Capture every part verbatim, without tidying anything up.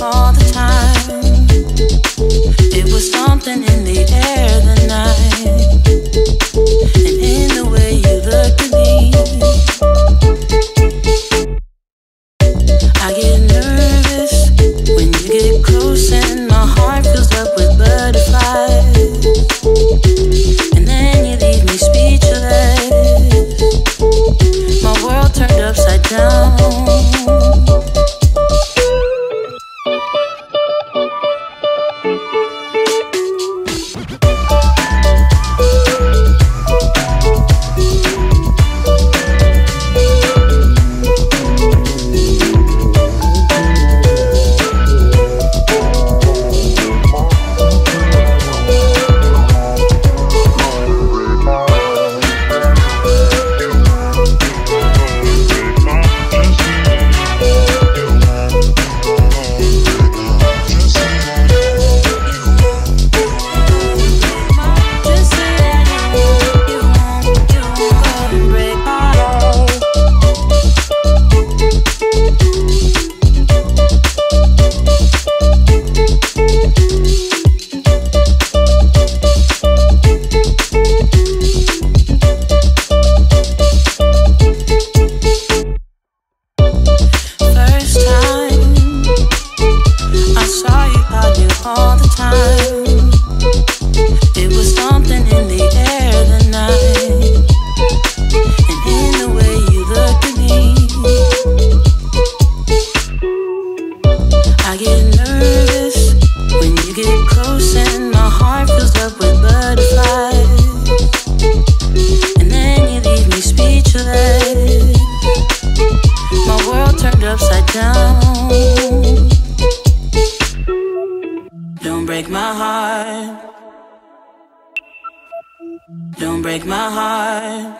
all the time. It was something in the air the night, and in the way you looked at me. I get nervous when you get close, and my heart fills up with butterflies. And then you leave me speechless, my world turned upside down. Don't break my heart. Don't break my heart.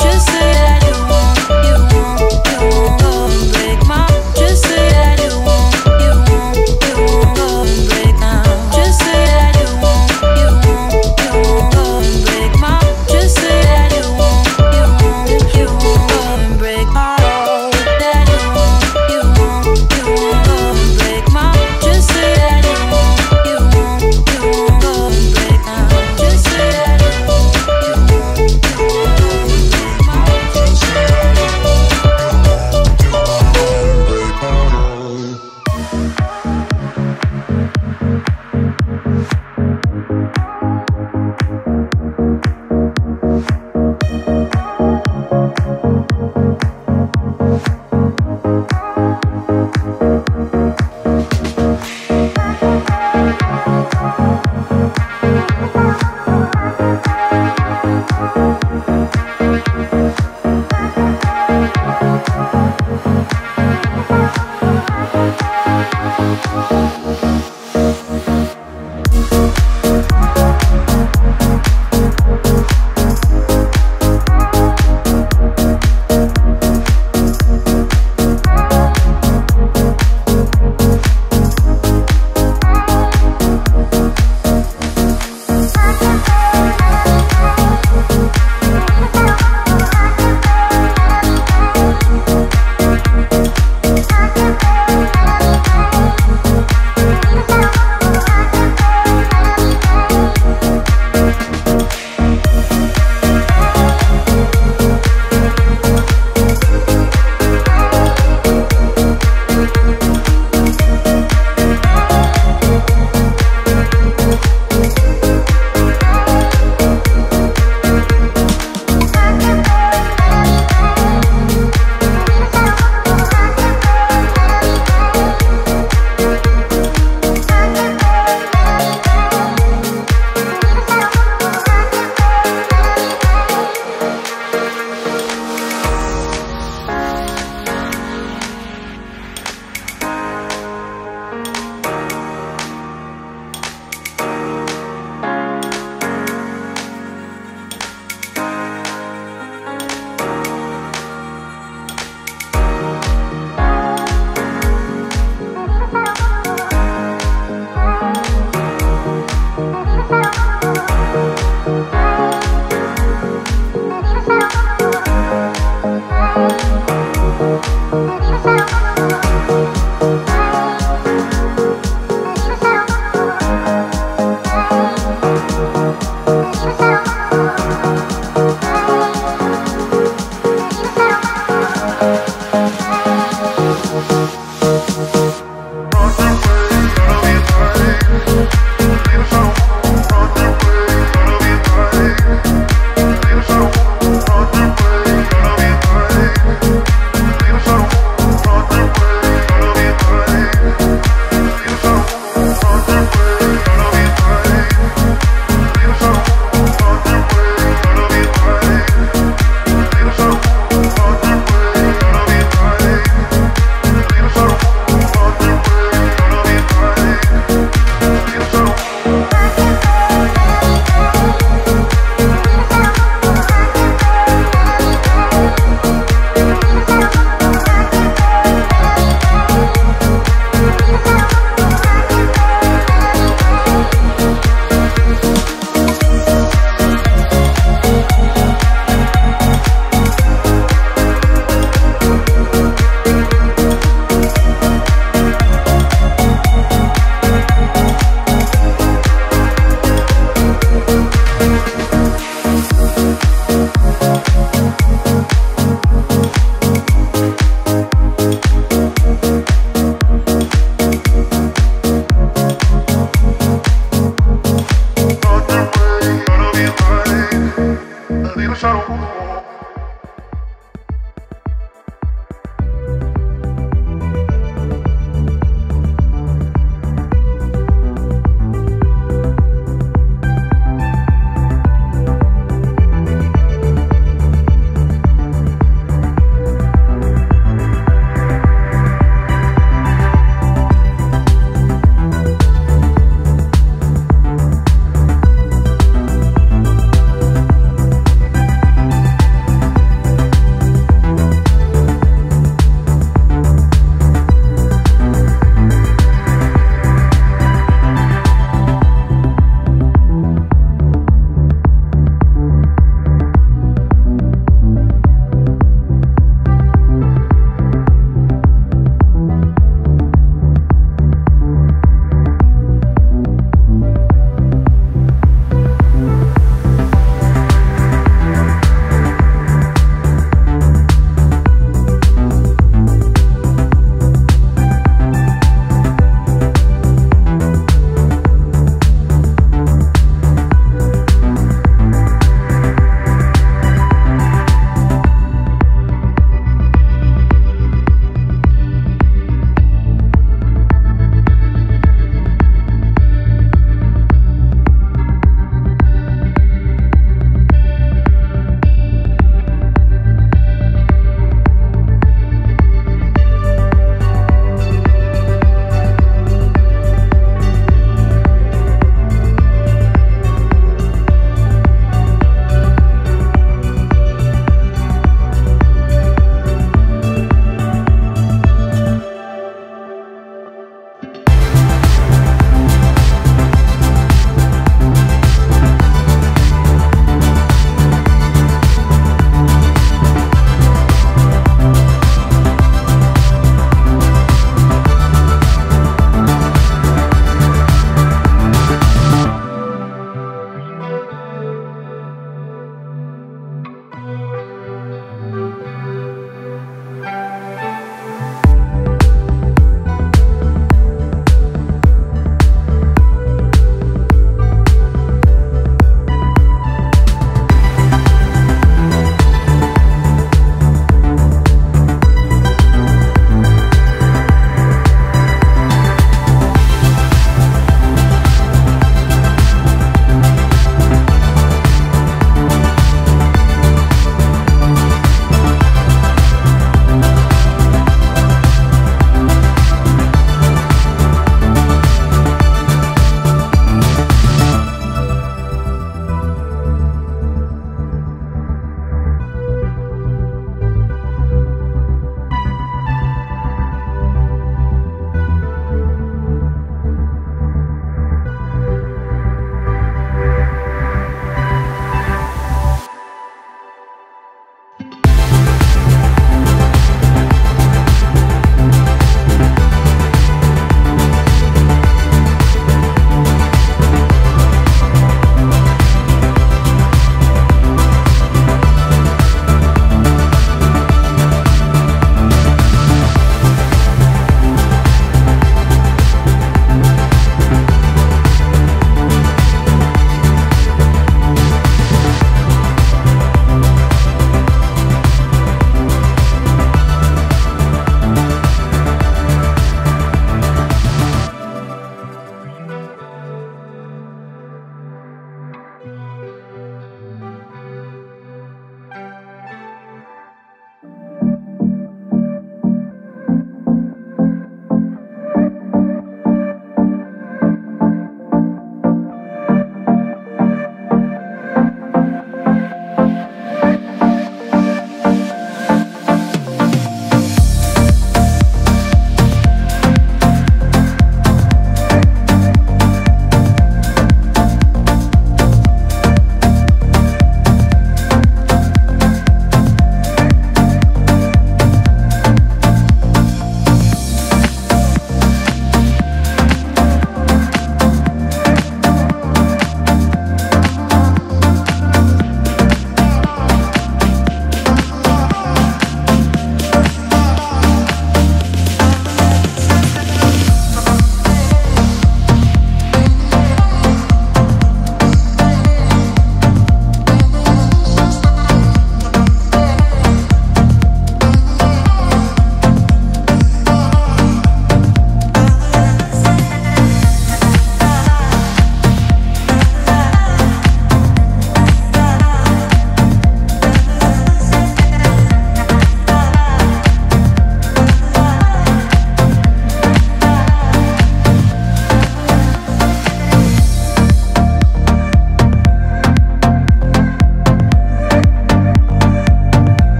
Just say that you won't, you won't, you won't go and break my. Just say that you won't, you won't, you won't go and break now. Just say that you won't, you won't, you won't go and break my. Just say that you won't, you won't, you won't go and break my. Just say that it won't, it won't, it won't go and break now. Just say that it won't.